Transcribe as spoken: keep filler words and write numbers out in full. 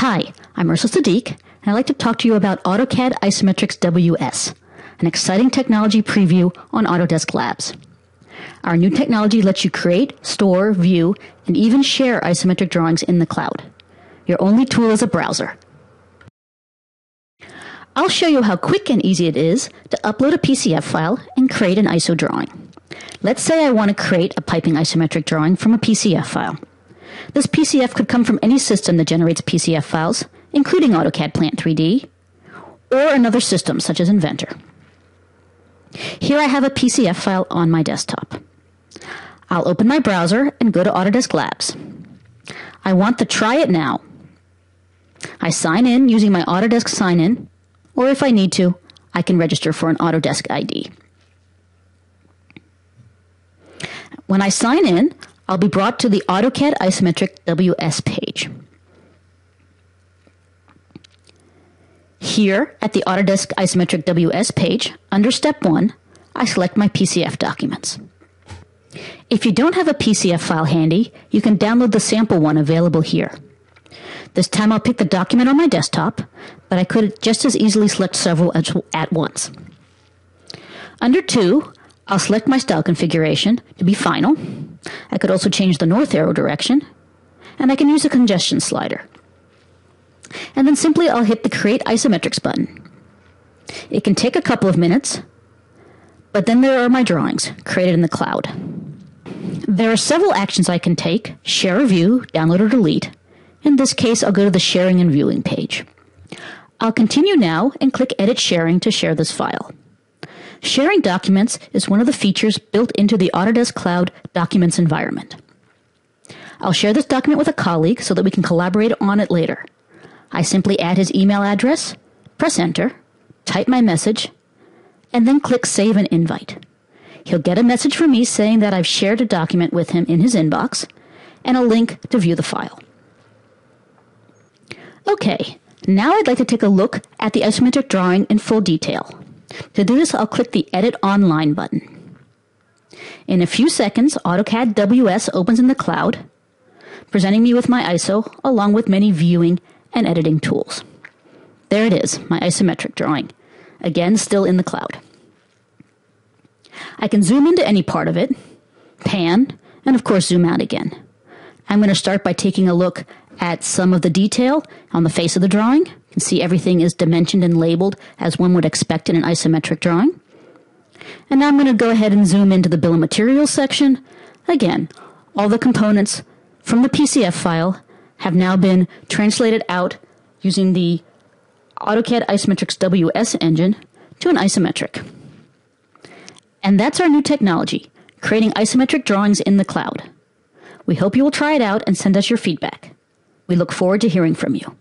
Hi, I'm Ursula Sadiq, and I'd like to talk to you about AutoCAD Isometrics W S, an exciting technology preview on Autodesk Labs. Our new technology lets you create, store, view, and even share isometric drawings in the cloud. Your only tool is a browser. I'll show you how quick and easy it is to upload a P C F file and create an I S O drawing. Let's say I want to create a piping isometric drawing from a P C F file. This P C F could come from any system that generates P C F files, including AutoCAD Plant three D, or another system such as Inventor. Here I have a P C F file on my desktop. I'll open my browser and go to Autodesk Labs. I want the Try It Now. I sign in using my Autodesk sign-in, or if I need to, I can register for an Autodesk I D. When I sign in, I'll be brought to the AutoCAD Isometric W S page. Here, at the Autodesk Isometric W S page, under Step one, I select my P C F documents. If you don't have a P C F file handy, you can download the sample one available here. This time I'll pick the document on my desktop, but I could just as easily select several at once. Under two, I'll select my style configuration to be final. I could also change the north arrow direction, and I can use a congestion slider. And then simply I'll hit the Create Isometrics button. It can take a couple of minutes, but then there are my drawings created in the cloud. There are several actions I can take: share or view, download or delete. In this case, I'll go to the Sharing and Viewing page. I'll continue now and click Edit Sharing to share this file. Sharing documents is one of the features built into the Autodesk Cloud Documents environment. I'll share this document with a colleague so that we can collaborate on it later. I simply add his email address, press Enter, type my message, and then click Save and Invite. He'll get a message from me saying that I've shared a document with him in his inbox, and a link to view the file. Okay, now I'd like to take a look at the isometric drawing in full detail. To do this, I'll click the Edit Online button. In a few seconds, AutoCAD W S opens in the cloud, presenting me with my I S O along with many viewing and editing tools. There it is, my isometric drawing. Again, still in the cloud. I can zoom into any part of it, pan, and of course zoom out again. I'm going to start by taking a look at some of the detail on the face of the drawing. You can see everything is dimensioned and labeled as one would expect in an isometric drawing. And now I'm going to go ahead and zoom into the bill of materials section. Again, all the components from the P C F file have now been translated out using the AutoCAD Isometrics W S engine to an isometric. And that's our new technology, creating isometric drawings in the cloud. We hope you will try it out and send us your feedback. We look forward to hearing from you.